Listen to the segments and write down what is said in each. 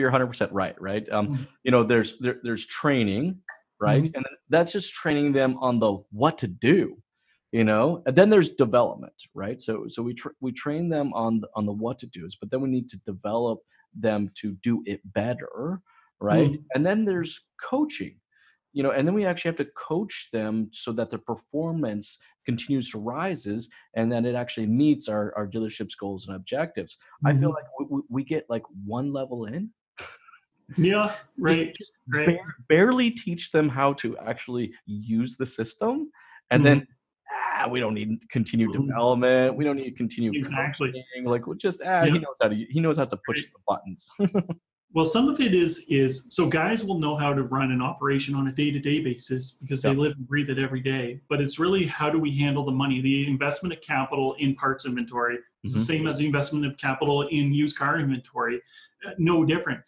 you're 100% right, right? You know, there's training, right? Mm-hmm. And that's just training them on the what to do, you know. And then there's development, right? So we train them on the what to do's, but then we need to develop them to do it better, right? Mm-hmm. And then there's coaching, you know, and then we actually have to coach them so that their performance continues to rises and then it actually meets our dealership's goals and objectives. Mm-hmm. I feel like we get like one level in. Yeah, right. Right. Barely teach them how to actually use the system. And mm-hmm. then we don't need continued development. We don't need continued coaching. Like we just yeah. he knows how to push right. the buttons. Well, some of it is so guys will know how to run an operation on a day-to-day basis because they live and breathe it every day. But it's really how do we handle the money, the investment of capital in parts inventory. It's the same as the investment of capital in used car inventory, no different.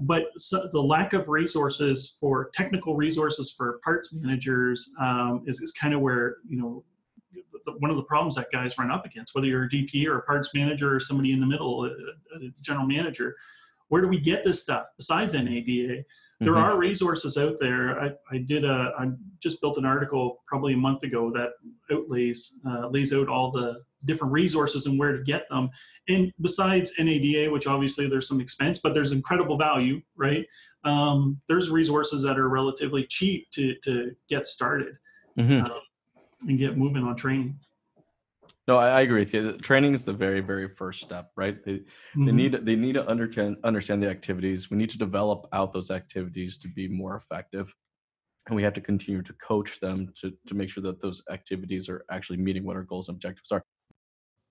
But so the lack of resources for technical resources for parts managers is kind of where, you know, one of the problems that guys run up against, whether you're a DP or a parts manager or somebody in the middle, a general manager. Where do we get this stuff besides NADA? There are resources out there. I just built an article probably a month ago that lays out all the different resources and where to get them. And besides NADA, which obviously there's some expense, but there's incredible value, right? There's resources that are relatively cheap to get started and get moving on training. No, I agree with you. Training is the very, very first step, right? They need to understand the activities. We need to develop out those activities to be more effective. And we have to continue to coach them to make sure that those activities are actually meeting what our goals and objectives are.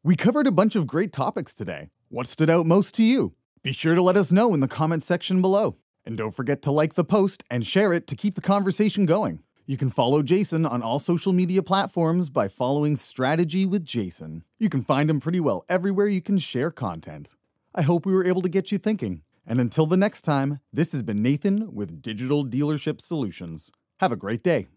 We covered a bunch of great topics today. What stood out most to you? Be sure to let us know in the comment section below. And don't forget to like the post and share it to keep the conversation going. You can follow Jason on all social media platforms by following Strategy with Jason. You can find him pretty well everywhere you can share content. I hope we were able to get you thinking. And until the next time, this has been Nathan with Digital Dealership Solutions. Have a great day.